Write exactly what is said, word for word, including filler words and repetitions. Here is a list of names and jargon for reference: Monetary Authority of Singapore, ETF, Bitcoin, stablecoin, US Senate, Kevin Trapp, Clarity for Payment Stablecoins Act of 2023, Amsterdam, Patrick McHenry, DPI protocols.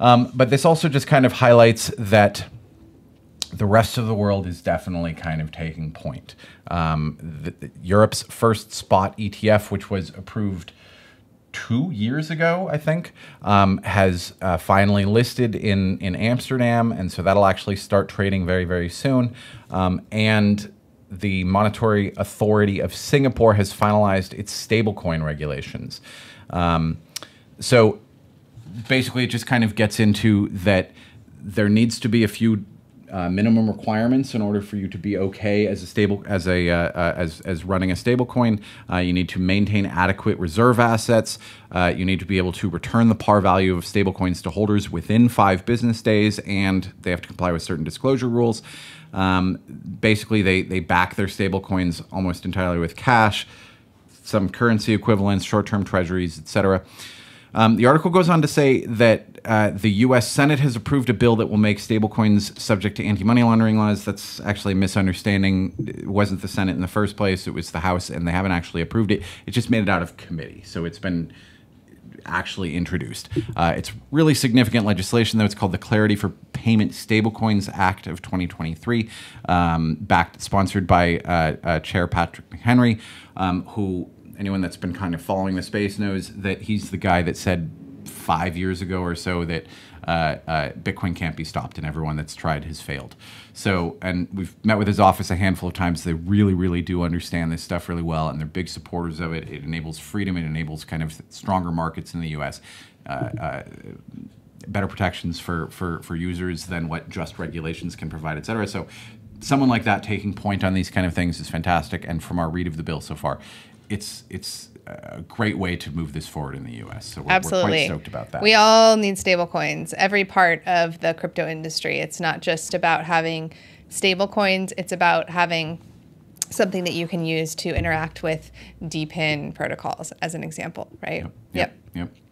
Um, but this also just kind of highlights that the rest of the world is definitely kind of taking point. Um, the, the, Europe's first spot E T F, which was approved two years ago, I think, um, has uh, finally listed in, in Amsterdam. And so that'll actually start trading very, very soon. Um, and the Monetary Authority of Singapore has finalized its stablecoin regulations. Um, so basically, it just kind of gets into that there needs to be a few Uh, minimum requirements in order for you to be okay as a stable as a uh, uh, as as running a stablecoin. Uh, you need to maintain adequate reserve assets. Uh, you need to be able to return the par value of stablecoins to holders within five business days, and they have to comply with certain disclosure rules. Um, basically, they they back their stablecoins almost entirely with cash, some currency equivalents, short-term treasuries, et cetera. Um, the article goes on to say that uh, the U S Senate has approved a bill that will make stablecoins subject to anti-money laundering laws. That's actually a misunderstanding. It wasn't the Senate in the first place. It was the House, and they haven't actually approved it. It just made it out of committee. So it's been actually introduced. Uh, it's really significant legislation, though. It's called the Clarity for Payment Stablecoins Act of twenty twenty-three, um, backed, sponsored by uh, uh, Chair Patrick McHenry, um, who... anyone that's been kind of following the space knows that he's the guy that said five years ago or so that uh, uh, Bitcoin can't be stopped, and everyone that's tried has failed. So, and we've met with his office a handful of times. They really, really do understand this stuff really well, and they're big supporters of it. It enables freedom. It enables kind of stronger markets in the U S, uh, uh, better protections for, for, for users than what just regulations can provide, et cetera. So someone like that taking point on these kind of things is fantastic. And from our read of the bill so far, It's it's a great way to move this forward in the U S. So we're, Absolutely. we're quite stoked about that. We all need stablecoins. Every part of the crypto industry. It's not just about having stablecoins. It's about having something that you can use to interact with D PIN protocols, as an example, right? Yep. Yep. yep. yep.